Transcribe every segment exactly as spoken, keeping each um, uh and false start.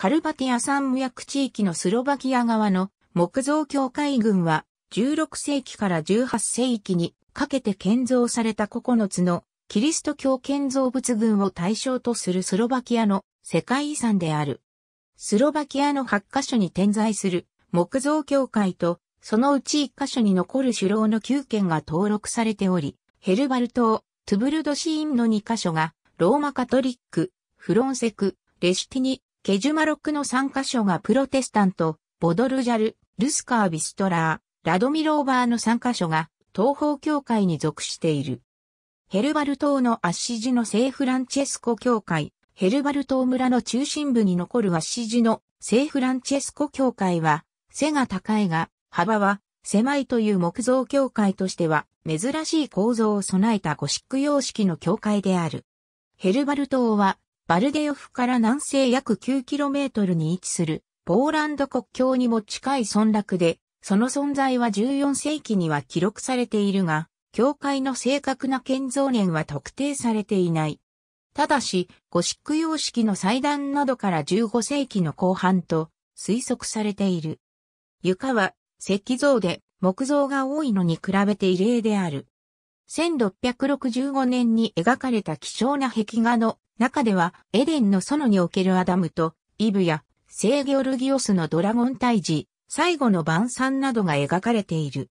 カルパティア山脈地域のスロバキア側の木造教会群はじゅうろくせいきからじゅうはっせいきにかけて建造されたここのつのキリスト教建造物群を対象とするスロバキアの世界遺産である。スロバキアのはっかしょに点在する木造教会とそのうちいっかしょに残る首楼のきゅうけんが登録されており、ヘルバル島、トゥブルドシーンのにかしょがローマカトリック、フロンセク、レシュティニ、ケジュマロクのさんかしょがプロテスタント、ボドルジャル、ルスカー・ビストラー、ラドミローバーのさんかしょが東方教会に属している。ヘルバル島のアッシジの聖フランチェスコ教会、ヘルバル島村の中心部に残るアッシジの聖フランチェスコ教会は背が高いが幅は狭いという木造教会としては珍しい構造を備えたゴシック様式の教会である。ヘルバル島はバルデヨフから南西約 きゅうキロメートル に位置するポーランド国境にも近い村落で、その存在はじゅうよんせいきには記録されているが、教会の正確な建造年は特定されていない。ただし、ゴシック様式の祭壇などからじゅうごせいきの後半と推測されている。床は石造で木造が多いのに比べて異例である。せんろっぴゃくろくじゅうごねんに描かれた希少な壁画の中では、エデンの園におけるアダムとイブや、聖ゲオルギオスのドラゴン退治、最後の晩餐などが描かれている。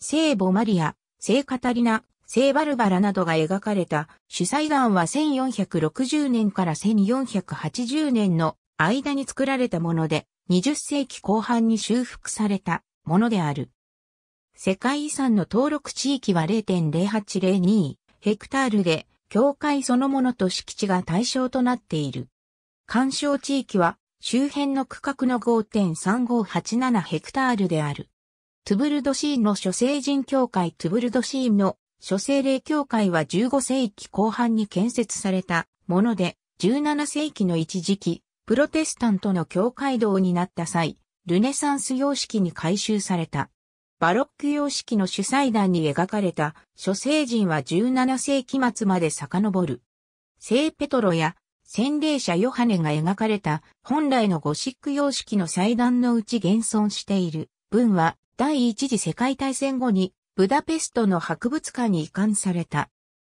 聖母マリア、聖カタリナ、聖バルバラなどが描かれた主祭壇はせんよんひゃくろくじゅうねんからせんよんひゃくはちじゅうねんの間に作られたもので、にじゅっせいきこうはんに修復されたものである。世界遺産の登録地域は れいてんぜろはちぜろにヘクタールで、教会そのものと敷地が対象となっている。干渉地域は周辺の区画の ごてんさんごはちななヘクタールである。トゥブルドシーンの諸聖人教会トゥブルドシーンの諸聖霊教会はじゅうごせいきこうはんに建設されたもので、じゅうななせいきの一時期、プロテスタントの教会堂になった際、ルネサンス様式に改修された。バロック様式の主祭壇に描かれた諸聖人はじゅうななせいきまつまで遡る。聖ペトロや洗礼者ヨハネが描かれた本来のゴシック様式の祭壇のうち現存している分は第一次世界大戦後にブダペストの博物館に移管された。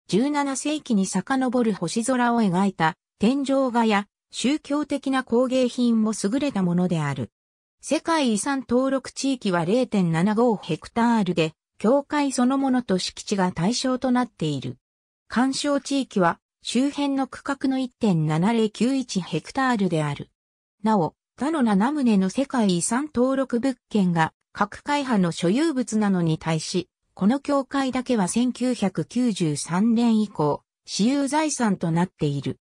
じゅうななせいきに遡る星空を描いた天井画や宗教的な工芸品も優れたものである。世界遺産登録地域は れいてんななごヘクタールで、教会そのものと敷地が対象となっている。干渉地域は周辺の区画の いってんななぜろきゅういちヘクタールである。なお、他のななとうの世界遺産登録物件が各会派の所有物なのに対し、この教会だけはせんきゅうひゃくきゅうじゅうさんねん以降、私有財産となっている。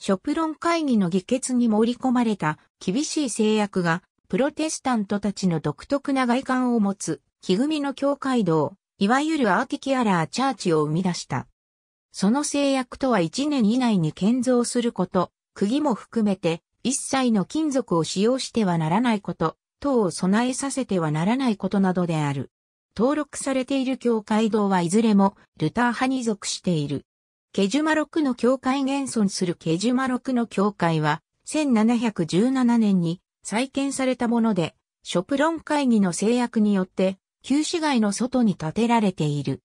ショプロン会議の議決に盛り込まれた厳しい制約が、プロテスタントたちの独特な外観を持つ、木組みの教会堂、いわゆるアーティキュラーチャーチを生み出した。その制約とはいちねんいないに建造すること、釘も含めて一切の金属を使用してはならないこと、等を備えさせてはならないことなどである。登録されている教会堂はいずれもルター派に属している。ケジュマロクの教会現存するケジュマロクの教会は、せんななひゃくじゅうななねんに、再建されたもので、ショプロン会議の制約によって、旧市街の外に建てられている。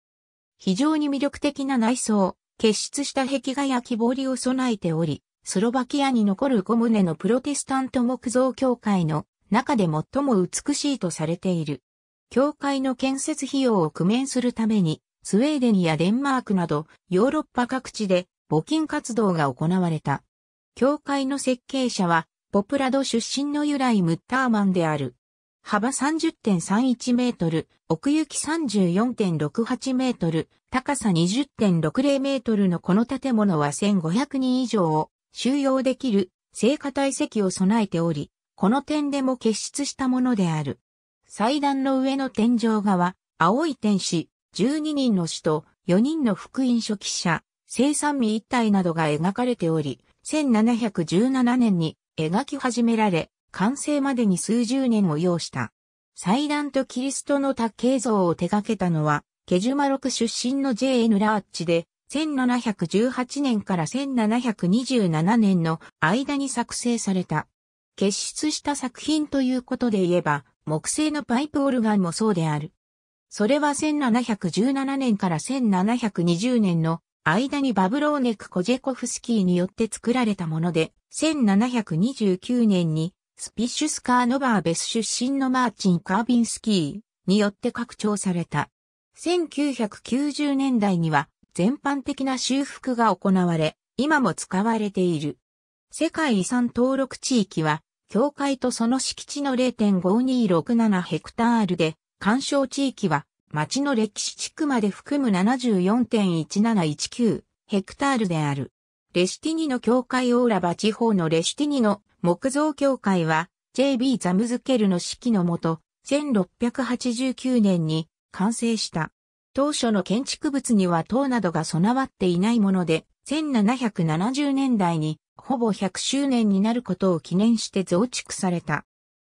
非常に魅力的な内装、結出した壁画や木彫りを備えており、スロバキアに残るごとうのプロテスタント木造教会の中で最も美しいとされている。教会の建設費用を工面するために、スウェーデンやデンマークなどヨーロッパ各地で募金活動が行われた。教会の設計者は、ポプラド出身のユライ・ムッターマンである。幅 さんじゅってんさんいちメートル、奥行き さんじゅうよんてんろくはちメートル、高さ にじゅってんろくぜろメートルのこの建物はせんごひゃくにん以上を収容できる正価体積を備えており、この点でも傑出したものである。祭壇の上の天井画は、青い天使、じゅうににんの使徒、よにんの福音書記者、聖三位一体などが描かれており、せんななひゃくじゅうななねんに、描き始められ、完成までに数十年を要した。祭壇とキリストの卓形像を手掛けたのは、ケジュマロク出身の ジェイエヌ ラーッチで、せんななひゃくじゅうはちねんからせんななひゃくにじゅうななねんの間に作成された。結出した作品ということで言えば、木製のパイプオルガンもそうである。それはせんななひゃくじゅうななねんからせんななひゃくにじゅうねんの間にバブローネク・コジェコフスキーによって作られたもので、せんななひゃくにじゅうきゅうねんにスピッシュスカーノバーベス出身のマーチン・カービンスキーによって拡張された。せんきゅうひゃくきゅうじゅうねんだいには全般的な修復が行われ、今も使われている。世界遺産登録地域は、教会とその敷地の れいてんごにろくなな ヘクタールで、鑑賞地域は、町の歴史地区まで含む ななじゅうよんてんいちなないちきゅう ヘクタールである。レシュティニの教会オーラバ地方のレシュティニの木造教会は、ジェイビー ザムズケルの指揮のもと、せんろっぴゃくはちじゅうきゅうねんに完成した。当初の建築物には塔などが備わっていないもので、せんななひゃくななじゅうねんだいにほぼひゃくしゅうねんになることを記念して増築された。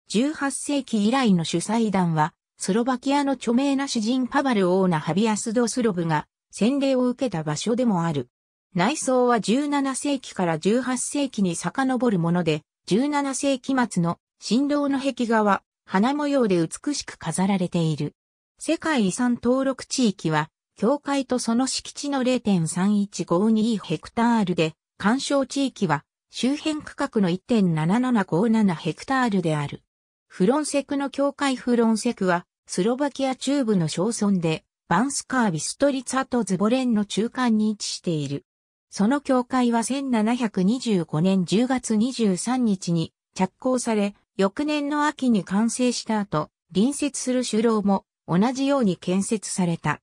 じゅうはっせいき以来の主祭壇は、スロバキアの著名な詩人パヴァル・オーナ・ハビアス・ドスロブが洗礼を受けた場所でもある。内装はじゅうななせいきからじゅうはっせいきに遡るもので、じゅうななせいき末の新郎の壁画は花模様で美しく飾られている。世界遺産登録地域は、教会とその敷地の れいてんさんいちごに ヘクタールで、鑑賞地域は、周辺区画の いってんななななごなな ヘクタールである。フロンセクの教会フロンセクは、スロバキア中部の小村で、バンスカー・ビストリツァとズボレンの中間に位置している。その教会はせんななひゃくにじゅうごねんじゅうがつにじゅうさんにちに着工され、翌年の秋に完成した後、隣接する修道も、同じように建設された。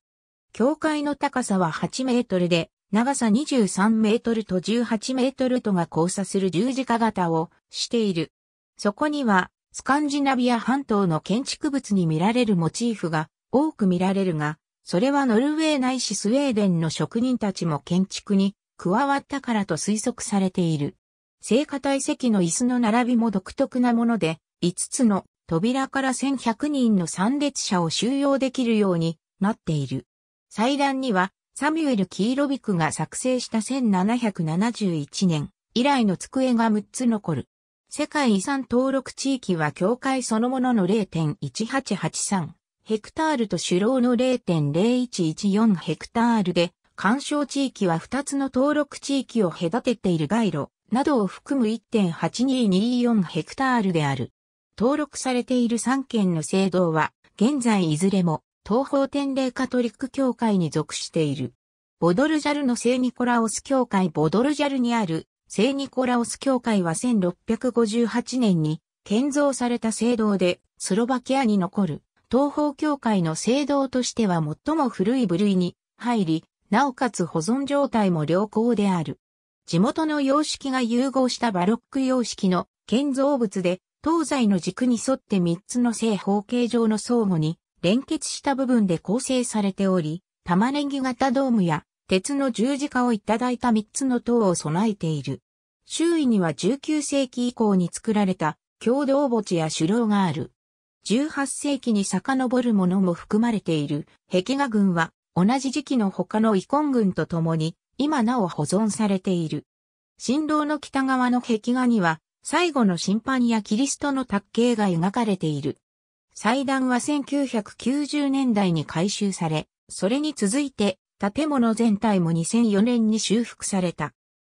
教会の高さははちメートルで、長さにじゅうさんメートルとじゅうはちメートルとが交差する十字架型をしている。そこには、スカンジナビア半島の建築物に見られるモチーフが多く見られるが、それはノルウェーないしスウェーデンの職人たちも建築に加わったからと推測されている。聖歌台席の椅子の並びも独特なもので、いつつの扉からせんひゃくにんの参列者を収容できるようになっている。祭壇にはサミュエル・キーロビクが作成したせんななひゃくななじゅういちねん以来の机がむっつ残る。世界遺産登録地域は教会そのものの れいてんいちはちはちさん ヘクタールと主楼の れいてんぜろいちいちよん ヘクタールで、鑑賞地域はふたつの登録地域を隔てている街路などを含む いってんはちにによん ヘクタールである。登録されているさんけんの聖堂は、現在いずれも、東方典礼カトリック教会に属している。ボドルジャルの聖ニコラオス教会ボドルジャルにある、聖ニコラオス教会はせんろっぴゃくごじゅうはちねんに建造された聖堂で、スロバキアに残る、東方教会の聖堂としては最も古い部類に入り、なおかつ保存状態も良好である。地元の様式が融合したバロック様式の建造物で、東西の軸に沿ってみっつの正方形状の相互に連結した部分で構成されており、玉ねぎ型ドームや鉄の十字架をいただいたみっつの塔を備えている。周囲にはじゅうきゅうせいき以降に作られた共同墓地や主楼がある。じゅうはっせいきに遡るものも含まれている壁画群は同じ時期の他の遺恨群とともに今なお保存されている。新郎の北側の壁画には最後の審判やキリストの卓形が描かれている。祭壇はせんきゅうひゃくきゅうじゅうねんだいに改修され、それに続いて建物全体もにせんよねんに修復された。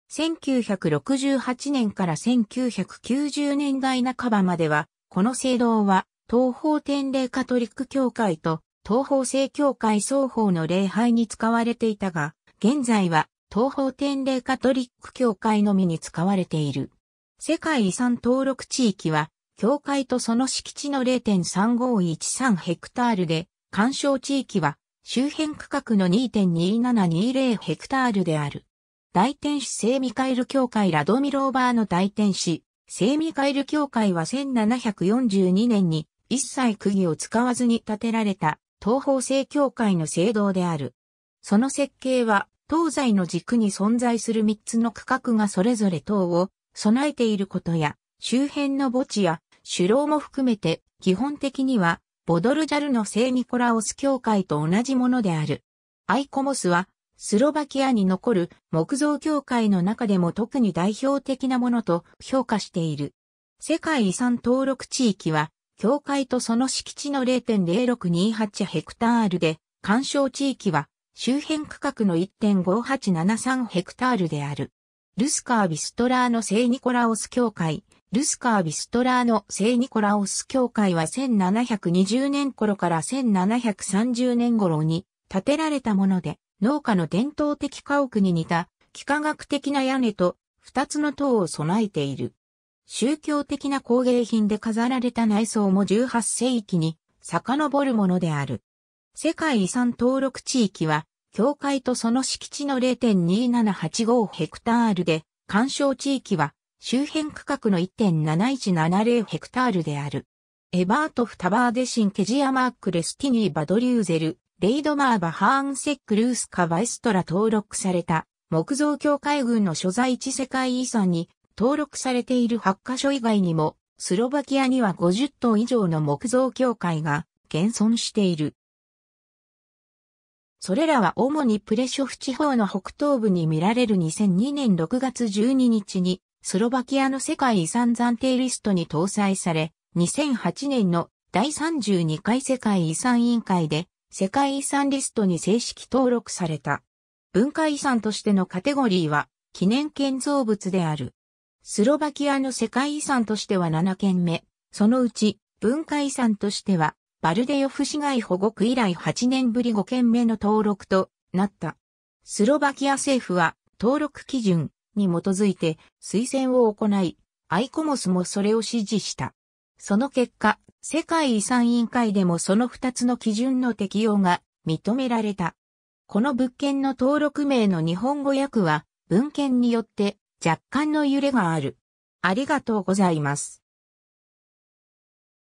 せんきゅうひゃくろくじゅうはちねんからせんきゅうひゃくきゅうじゅうねんだいなかばまでは、この聖堂は東方典礼カトリック教会と東方正教会双方の礼拝に使われていたが、現在は東方典礼カトリック教会のみに使われている。世界遺産登録地域は、教会とその敷地の れいてんさんごいちさん ヘクタールで、鑑賞地域は、周辺区画の にてんにななにぜろ ヘクタールである。大天使聖ミカエル教会ラドミローバーの大天使、聖ミカエル教会はせんななひゃくよんじゅうにねんに、一切釘を使わずに建てられた、東方正教会の聖堂である。その設計は、東西の軸に存在するみっつの区画がそれぞれ塔を、備えていることや、周辺の墓地や、主楼も含めて、基本的には、ボドルジャルの聖ニコラオス教会と同じものである。アイコモスは、スロバキアに残る木造教会の中でも特に代表的なものと評価している。世界遺産登録地域は、教会とその敷地の ゼロ点ゼロろくにはち ヘクタールで、鑑賞地域は周辺区画の いってんごはちななさん ヘクタールである。ルスカー・ビストラーノ聖ニコラオス教会。ルスカー・ビストラーノ聖ニコラオス教会はせんななひゃくにじゅうねん頃からせんななひゃくさんじゅうねん頃に建てられたもので、農家の伝統的家屋に似た幾何学的な屋根とふたつの塔を備えている。宗教的な工芸品で飾られた内装もじゅうはっせいきに遡るものである。世界遺産登録地域は、教会とその敷地の ゼロ点にななはちご ヘクタールで、鑑賞地域は周辺区画の いってんなないちななゼロ ヘクタールである。エバートフ・タバーデシン・ケジアマーク・レスティニー・バドリューゼル、レイドマー・バハーンセック・ルースカ・バイストラ登録された木造教会群の所在地世界遺産に、登録されているはっかしょ以外にも、スロバキアにはごじゅっとう以上の木造教会が現存している。それらは主にプレショフ地方の北東部に見られるにせんにねんろくがつじゅうににちに、スロバキアの世界遺産暫定リストに搭載され、にせんはちねんのだいさんじゅうにかい世界遺産委員会で、世界遺産リストに正式登録された。文化遺産としてのカテゴリーは、記念建造物である。スロバキアの世界遺産としてはななけんめ、そのうち文化遺産としてはバルデヨフ市街保護区以来はちねんぶりごけんめの登録となった。スロバキア政府は登録基準に基づいて推薦を行い、アイコモスもそれを支持した。その結果、世界遺産委員会でもそのふたつの基準の適用が認められた。この物件の登録名の日本語訳は文献によって若干の揺れがある。ありがとうございます。